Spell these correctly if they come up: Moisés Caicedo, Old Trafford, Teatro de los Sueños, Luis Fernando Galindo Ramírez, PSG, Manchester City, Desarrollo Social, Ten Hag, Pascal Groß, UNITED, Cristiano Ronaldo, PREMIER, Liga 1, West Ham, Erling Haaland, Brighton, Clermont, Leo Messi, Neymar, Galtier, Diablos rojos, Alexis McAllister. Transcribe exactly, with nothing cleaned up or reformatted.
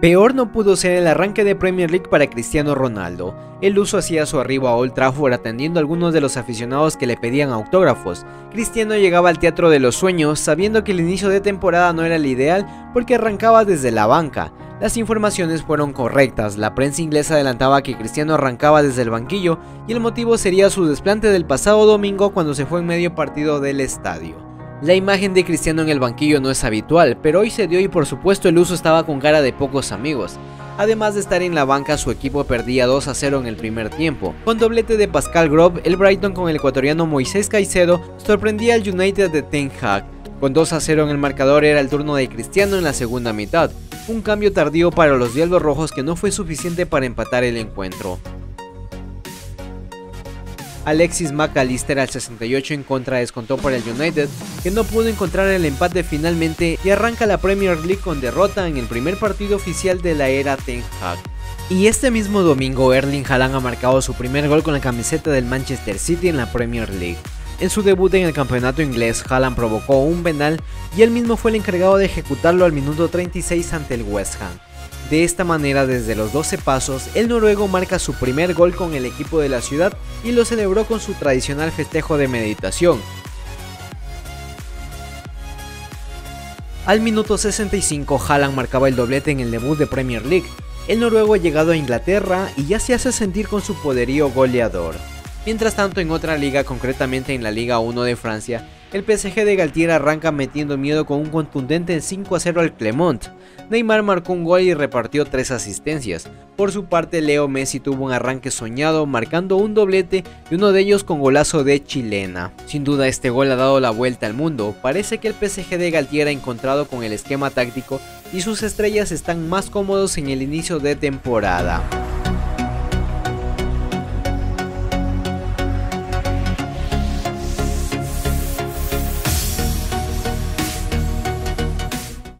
Peor no pudo ser el arranque de Premier League para Cristiano Ronaldo. El luso hacía su arribo a Old Trafford atendiendo a algunos de los aficionados que le pedían autógrafos. Cristiano llegaba al Teatro de los Sueños sabiendo que el inicio de temporada no era el ideal porque arrancaba desde la banca. Las informaciones fueron correctas, la prensa inglesa adelantaba que Cristiano arrancaba desde el banquillo y el motivo sería su desplante del pasado domingo cuando se fue en medio partido del estadio. La imagen de Cristiano en el banquillo no es habitual, pero hoy se dio y por supuesto el luso estaba con cara de pocos amigos. Además de estar en la banca, su equipo perdía dos a cero en el primer tiempo. Con doblete de Pascal Groß, el Brighton con el ecuatoriano Moisés Caicedo sorprendía al United de Ten Hag. Con dos a cero en el marcador era el turno de Cristiano en la segunda mitad, un cambio tardío para los Diablos Rojos que no fue suficiente para empatar el encuentro. Alexis McAllister al sesenta y ocho en contra descontó para el United, que no pudo encontrar el empate finalmente y arranca la Premier League con derrota en el primer partido oficial de la era Ten Hag. Y este mismo domingo Erling Haaland ha marcado su primer gol con la camiseta del Manchester City en la Premier League. En su debut en el campeonato inglés, Haaland provocó un penal y él mismo fue el encargado de ejecutarlo al minuto treinta y seis ante el West Ham. De esta manera, desde los doce pasos, el noruego marca su primer gol con el equipo de la ciudad y lo celebró con su tradicional festejo de meditación. Al minuto sesenta y cinco, Haaland marcaba el doblete en el debut de Premier League. El noruego ha llegado a Inglaterra y ya se hace sentir con su poderío goleador. Mientras tanto, en otra liga, concretamente en la Liga uno de Francia, el P S G de Galtier arranca metiendo miedo con un contundente cinco a cero al Clermont. Neymar marcó un gol y repartió tres asistencias. Por su parte, Leo Messi tuvo un arranque soñado marcando un doblete y uno de ellos con golazo de chilena. Sin duda este gol ha dado la vuelta al mundo, parece que el P S G de Galtier ha encontrado con el esquema táctico y sus estrellas están más cómodos en el inicio de temporada.